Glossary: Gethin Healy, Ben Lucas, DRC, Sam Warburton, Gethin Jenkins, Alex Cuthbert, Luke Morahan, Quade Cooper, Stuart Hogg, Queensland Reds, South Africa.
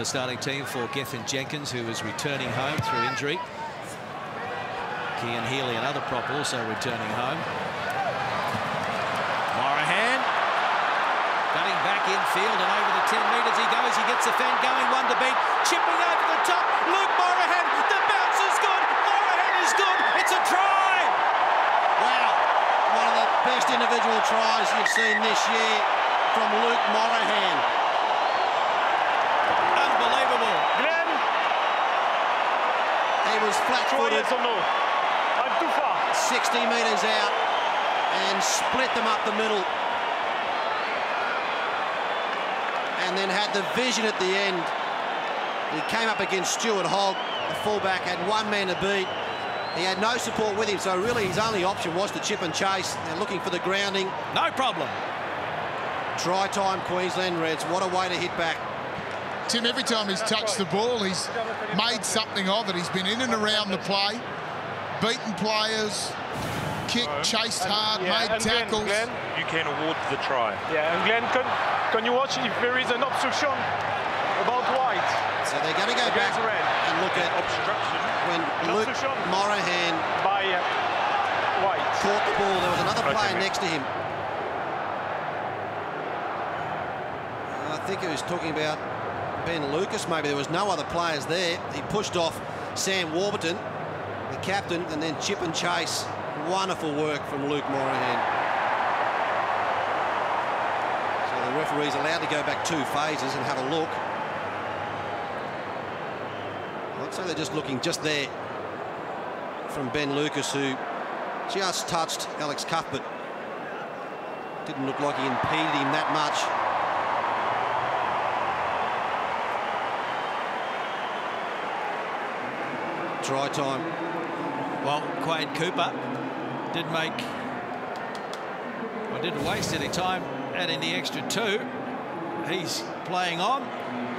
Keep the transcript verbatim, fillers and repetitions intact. the starting team for Gethin Jenkins, who is returning home through injury. Gethin Healy, another prop, also returning home. Morahan, cutting back infield and over the ten metres he goes. He gets the fan going, one to beat, chipping over the top. Luke Morahan, the bounce is good. Morahan is good. It's a try. Wow, one of the best individual tries you've seen this year from Luke Morahan. He was flat-footed, sixty metres out, and split them up the middle. And then had the vision at the end. He came up against Stuart Hogg, the fullback, had one man to beat. He had no support with him, so really his only option was to chip and chase. They're looking for the grounding. No problem. Try time, Queensland Reds. What a way to hit back. Tim, every time he's touched the ball, he's made something of it. He's been in and around the play, beaten players, kicked, chased hard, yeah, made tackles. Glenn, Glenn, you can award the try. Yeah, and Glenn, can, can you watch if there is an obstruction about White? So they're going to go back red. and look at obstruction. When Luke Morahan by uh, White caught the ball, there was another okay, player man. next to him. I think he was talking about Ben Lucas, maybe. There was no other players there. He pushed off Sam Warburton, the captain, and then chip and chase. Wonderful work from Luke Morahan. So the referee's allowed to go back two phases and have a look. Looks like they're just looking just there from Ben Lucas, who just touched Alex Cuthbert. Didn't look like he impeded him that much. Try time. Well, Quade Cooper did make, well, didn't waste any time adding the extra two. He's playing on.